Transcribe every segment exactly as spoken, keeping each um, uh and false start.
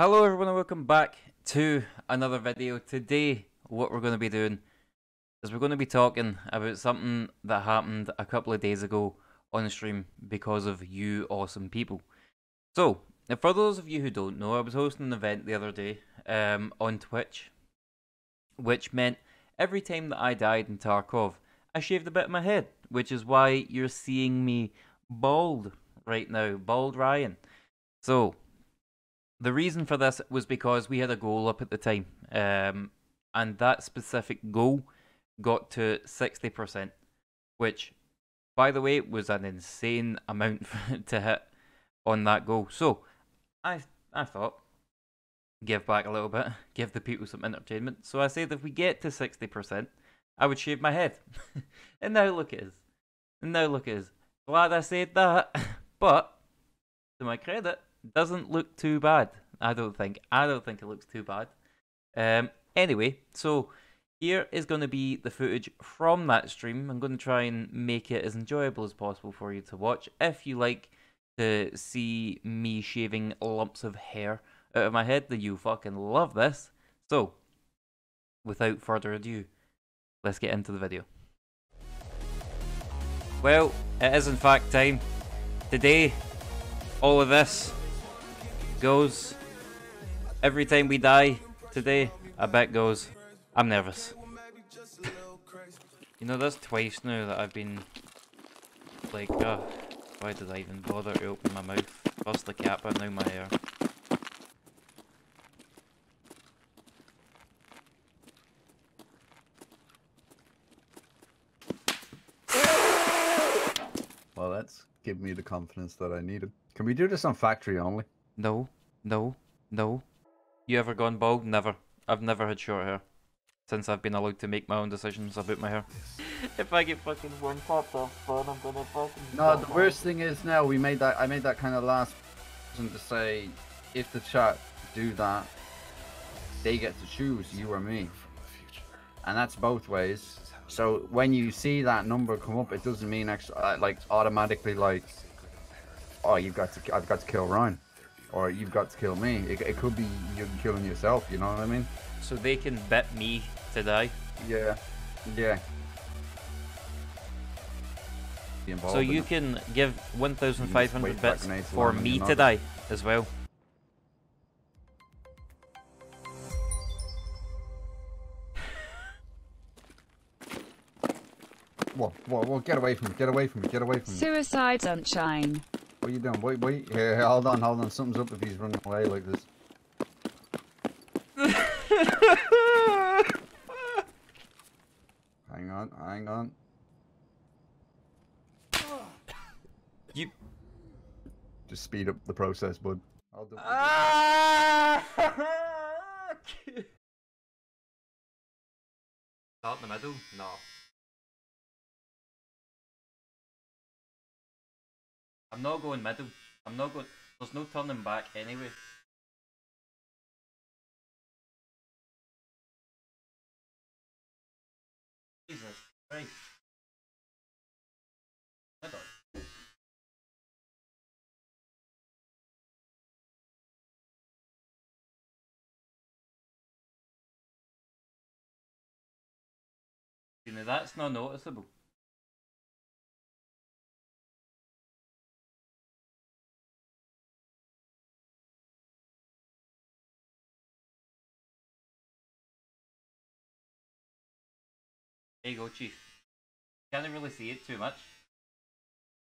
Hello everyone and welcome back to another video. Today what we're going to be doing is we're going to be talking about something that happened a couple of days ago on stream because of you awesome people. So, for those of you who don't know, I was hosting an event the other day um, on Twitch, which meant every time that I died in Tarkov, I shaved a bit of my head, which is why you're seeing me bald right now, Bald Ryan. So, the reason for this was because we had a goal up at the time, um, and that specific goal got to sixty percent, which, by the way, was an insane amount to hit on that goal. So, I I thought, give back a little bit, give the people some entertainment. So I said if we get to sixty percent, I would shave my head. And now look it is. And now look it is. Glad I said that, but to my credit, doesn't look too bad. I don't think. I don't think it looks too bad. Um, anyway, so here is going to be the footage from that stream. I'm going to try and make it as enjoyable as possible for you to watch. If you like to see me shaving lumps of hair out of my head, then you fucking love this. So, without further ado, let's get into the video. Well, it is in fact time. Today, all of this goes. Every time we die today, a bit goes. I'm nervous. You know, that's twice now that I've been like, oh, why did I even bother to open my mouth? First the kappa, now my hair. Well, that's given me the confidence that I needed. Can we do this on factory only? No, no, no. You ever gone bald? Never. I've never had short hair. Since I've been allowed to make my own decisions about my hair. If I get fucking one pop off, I'm gonna fucking... No, the worst thing is now we made that, I made that kind of last person to say, if the chat do that, they get to choose you or me. And that's both ways. So when you see that number come up, it doesn't mean actually, like automatically like, oh, you've got to, I've got to kill Ryan, or you've got to kill me. It, it could be you killing yourself. You know what I mean? So they can bet me to die. Yeah, yeah. So you can give one thousand five hundred bits for me to die as well. Whoa, whoa, whoa, get away from me, get away from me, get away from me. Suicide Sunshine. What are you doing? Wait, wait, here, here, hold on, hold on, something's up if he's running away like this. Hang on, hang on. You... Just speed up the process, bud. I'll do it. Start in the middle? No. I'm not going middle. I'm not going. There's no turning back anyway. Jesus Christ. Middle. You know, that's not noticeable. There you go, Chief. You can't really see it too much.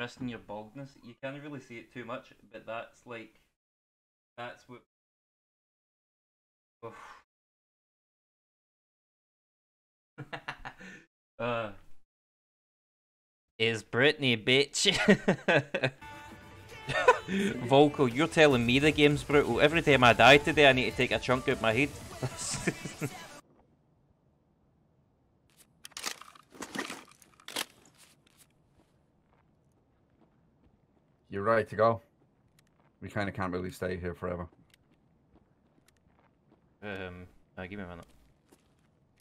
Trusting your baldness, you can't really see it too much, but that's like... That's what... Oh. uh. It's Britney, bitch. Volko, you're telling me the game's brutal. Every time I die today, I need to take a chunk out my head. You're ready to go. We kind of can't really stay here forever. Um, uh, give me a minute.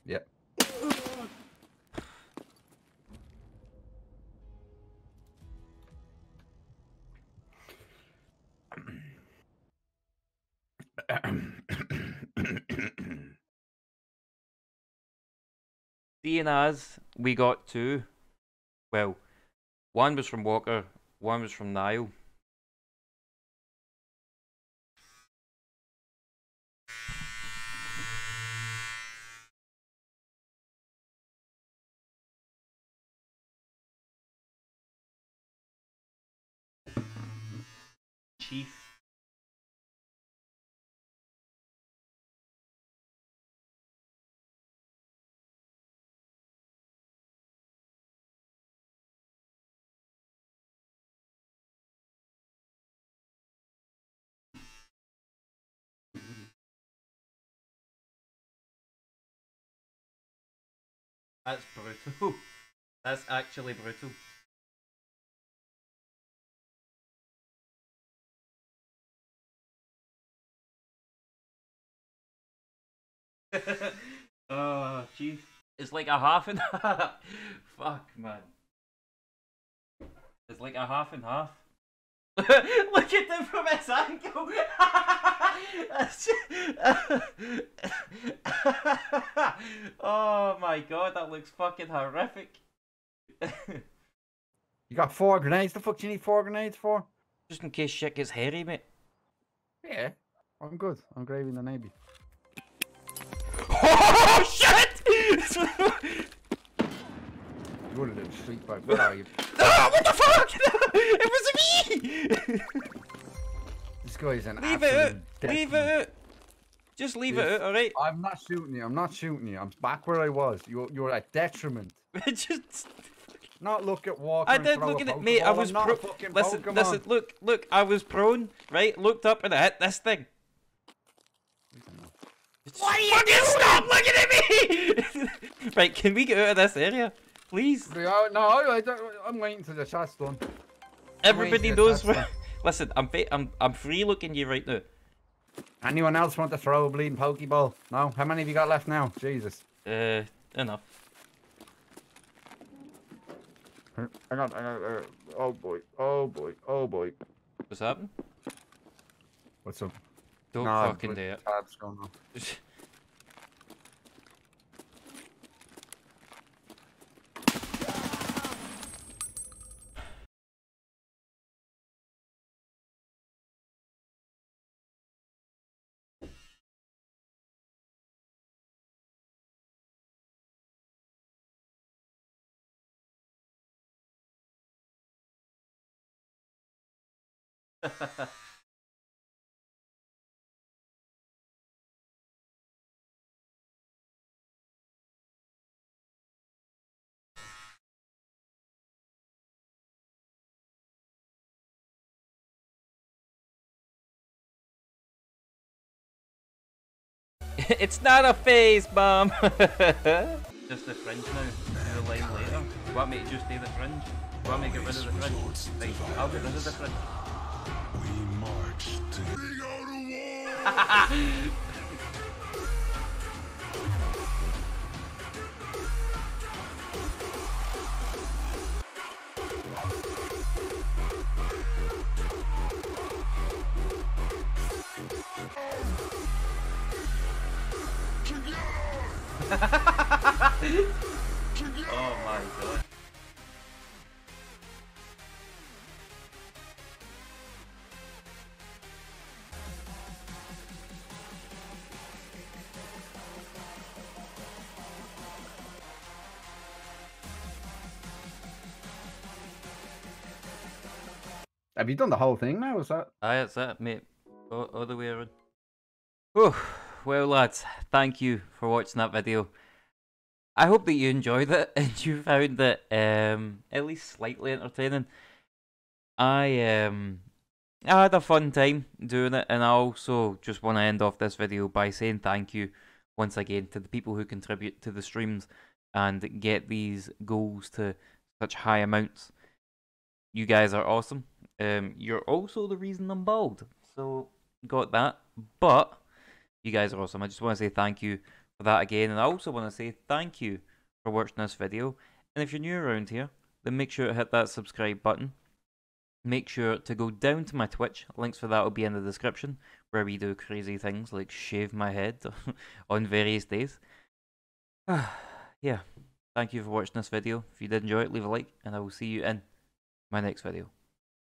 Yep. Seeing as we got two, well, one was from Walker, one was from Niall. Chief. That's brutal. That's actually brutal. Oh, jeez. It's like a half and half. Fuck, man. It's like a half and half. Look at them from this angle. Oh my god, that looks fucking horrific. You got four grenades? The fuck do you need four grenades for? Just in case shit gets hairy, mate. Yeah. I'm good. I'm gravy in the Navy. Oh shit! You would have done street bike. Where are you? No! What the fuck? It was me! This guy is an leave it out. Leave it out. Just leave this, it out, alright? I'm not shooting you. I'm not shooting you. I'm back where I was. You're, you're a detriment. Just... Not look at Walker. I did look at it, mate. I was prone. Listen, Pokemon. listen. Look, look. I was prone, right? Looked up and I hit this thing. Why are you fucking doing? Stop looking at me! Right, can we get out of this area? Please? No, I don't, I'm waiting till the chat's done. Everybody knows where... Listen, I'm, I'm, I'm free looking you right now. Anyone else want to throw a bleeding Pokeball? No? How many have you got left now? Jesus. Uh, enough. I got... I got uh, oh boy, oh boy, oh boy. What's happened? What's up? Don't no, fucking do it. It's not a phase, Mom! Just the fringe now. Do the line later. You want me to just do the fringe? You want me to get rid of the fringe? Right, I'll get rid of the fringe. We march to... We go to war! Oh my god. Have you done the whole thing now? Is that? Aye, that's that, mate. All, all the way around. Whew. Well lads, thank you for watching that video. I hope that you enjoyed it and you found it um, at least slightly entertaining. I um, I had a fun time doing it, and I also just want to end off this video by saying thank you once again to the people who contribute to the streams and get these goals to such high amounts. You guys are awesome. Um, you're also the reason I'm bald, so got that, but... You guys are awesome. I just want to say thank you for that again. And I also want to say thank you for watching this video. And if you're new around here, then make sure to hit that subscribe button. Make sure to go down to my Twitch. Links for that will be in the description, where we do crazy things like shave my head on various days. Yeah. Thank you for watching this video. If you did enjoy it, leave a like, and I will see you in my next video.